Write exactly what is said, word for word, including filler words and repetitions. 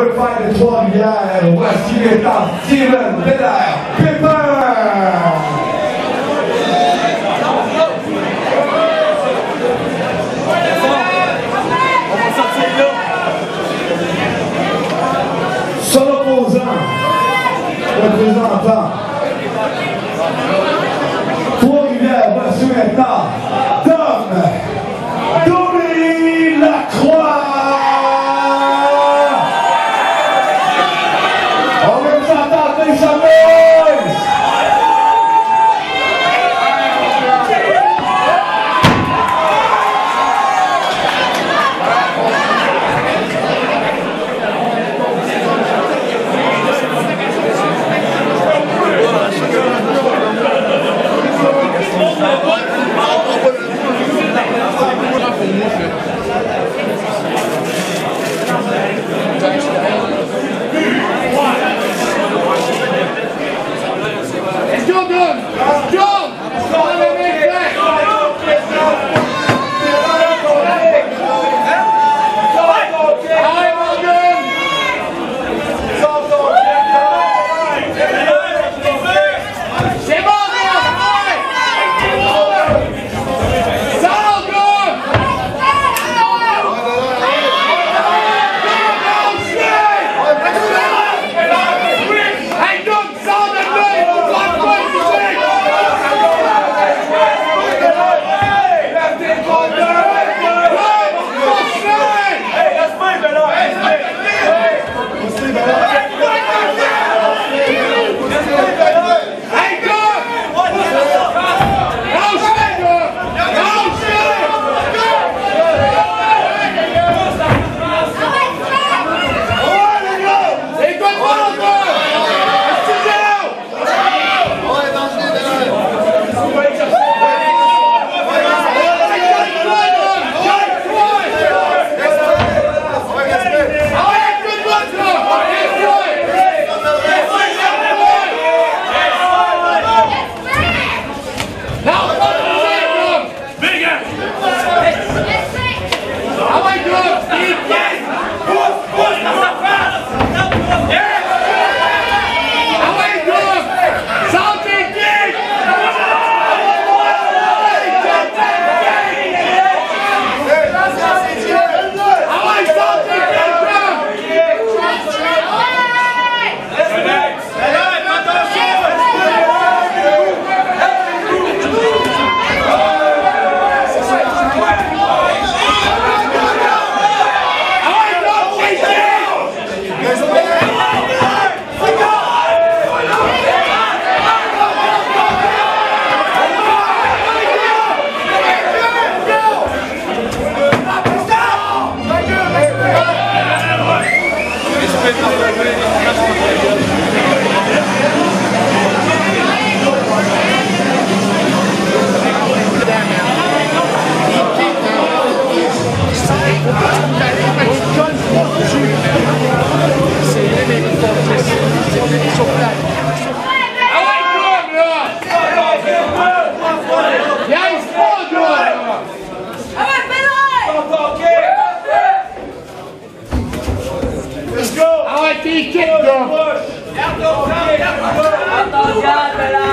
repas des Trois-Rivières, voici l'état Steven Bélair Pépin. Son opposant, représentant Trois-Rivières, voici l'état. Let's go! I like these kids, girl! Out the way! Out the way!